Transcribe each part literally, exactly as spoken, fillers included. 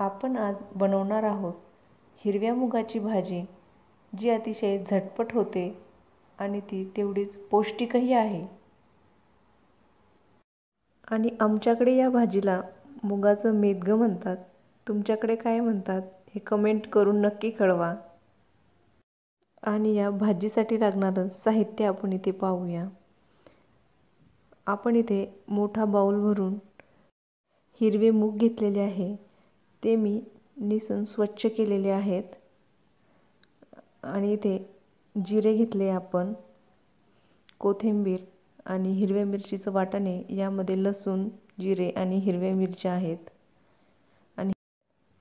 आपण आज बनवणार आहोत हिरव्या मुगाची भाजी, जी अतिशय झटपट होते आणि ती तेवढीच पौष्टिकही आहे। आणि आमच्याकडे या भाजीला मुगाचं मेदगं म्हणतात, तुमच्याकडे काय म्हणतात हे कमेंट करून नक्की कळवा। आणि या भाजीसाठी लागणारं साहित्य आपण इथे पाहूया। आपण इथे मोठा बाउल भरून हिरवे मूग घेतलेले आहे, ते मी निसून स्वच्छ केलेले आहेत। आणि इथे जिरे घेतले आपण, कोथिंबीर आणि हिरव्या मिरचीचं वाटणे, यामध्ये लसूण, जिरे आणि हिरव्या मिरच्या आहेत। आणि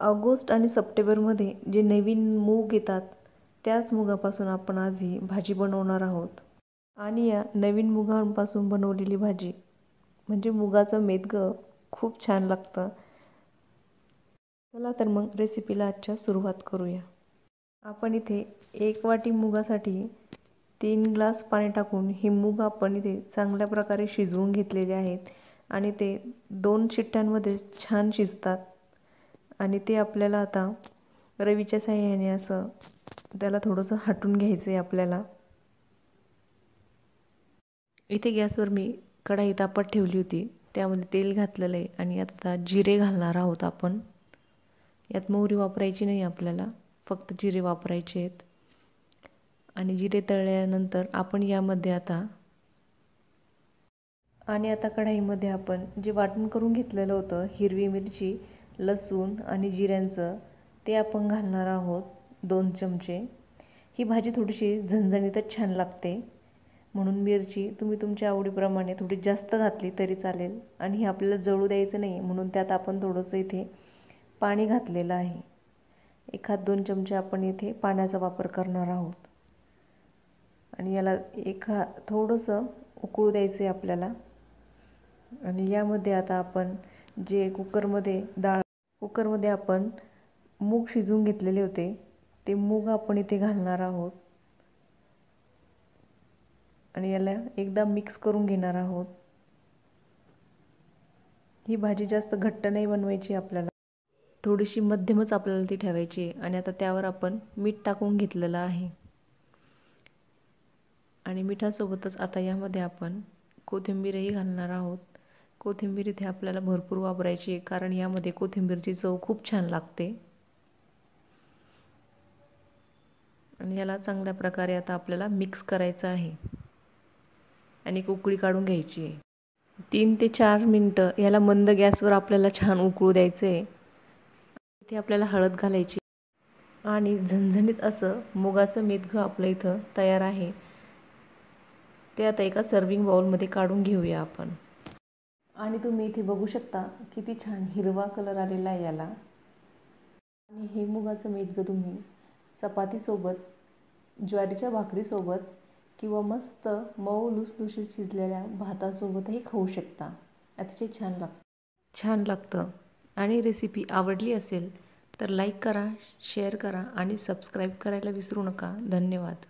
ऑगस्ट आणि सप्टेंबरमध्ये जे नवीन मूग येतात त्याच मुगापासून आपण आज ही भाजी बनवणार आहोत। आणि या नवीन मुगांपासून बनवलेली भाजी म्हणजे मुगाचं मेदगं खूप छान लागतं। चला तर मग रेसिपीला आजच्या सुरुवात करूया। आपण इथे एक वाटी मुगासाठी तीन ग्लास पाणी टाकून हे मूग आपण इथे चांगल्या प्रकारे शिजवून घेतलेले आहेत आणि ते दोन शिट्ट्यांमध्ये छान शिजतात। आणि ते आपल्याला आता रवीच्या साहाय्याने असं त्याला थोडंसं हटून घ्यायचं आहे आपल्याला। इथे गॅसवर मी कढाई तापत ठेवली होती, त्यामध्ये तेल घातलेलं आहे आणि आता जिरे घालणार आहोत आपण। यात मोहरी वापरायची नाही आपल्याला, फक्त जिरे वापरायचे आहेत। आणि जिरे तळल्यानंतर आपण यामध्ये आता आणि आता कढाईमध्ये आपण जे वाटण करून घेतलेलं होतं हिरवी मिरची, लसूण आणि जिऱ्यांचं, ते आपण घालणार आहोत दोन चमचे। ही भाजी थोडीशी झणझणीतच छान लागते, म्हणून मिरची तुम्ही तुमच्या आवडीप्रमाणे थोडी जास्त घातली तरी चालेल। आणि हे आपल्याला जळू द्यायचं नाही म्हणून त्यात आपण थोडंसं इथे पाणी घातलेलं आहे, एखाद दोन चमचे आपण इथे पाण्याचा वापर करणार आहोत। आणि याला एखा थोडंसं उकळू द्यायचं आहे आपल्याला। आणि यामध्ये आता आपण जे कुकरमध्ये डाळ कुकरमध्ये आपण मूग शिजवून घेतलेले होते ते मूग आपण इथे घालणार आहोत आणि याला एकदा मिक्स करून घेणार आहोत। ही भाजी जास्त घट्ट नाही बनवायची आपल्याला, थोडीशी मध्यमच आपल्याला ती ठेवायची आहे। आणि आता त्यावर आपण मीठ टाकून घेतलेलं आहे आणि मिठासोबतच आता यामध्ये आपण कोथिंबीरही घालणार आहोत। कोथिंबीर इथे आपल्याला भरपूर वापरायची आहे, कारण यामध्ये कोथिंबीरची चव खूप छान लागते। आणि याला चांगल्या प्रकारे आता आपल्याला मिक्स करायचं आहे आणि एक उकळी काढून घ्यायची आहे। तीन ते चार मिनटं याला मंद गॅसवर आपल्याला छान उकळू द्यायचं आहे। इथे आपल्याला हळद घालायची आणि झणझणीत असं मुगाचं मेदगं आपलं इथं तयार आहे। ते आता एका सर्विंग बाउलमध्ये काढून घेऊया आपण। आणि तुम्ही इथे बघू शकता किती छान हिरवा कलर आलेला आहे याला। आणि हे मुगाचं मेदगं तुम्ही चपातीसोबत, ज्वारीच्या भाकरीसोबत किंवा मस्त मऊ लुसलुशीत शिजलेल्या भातासोबतही खाऊ शकता, अतिशय छान लागतं छान लागतं आणि रेसिपी आवडली असेल तर लाईक करा, शेअर करा आणि सबस्क्राईब करायला विसरू नका। धन्यवाद।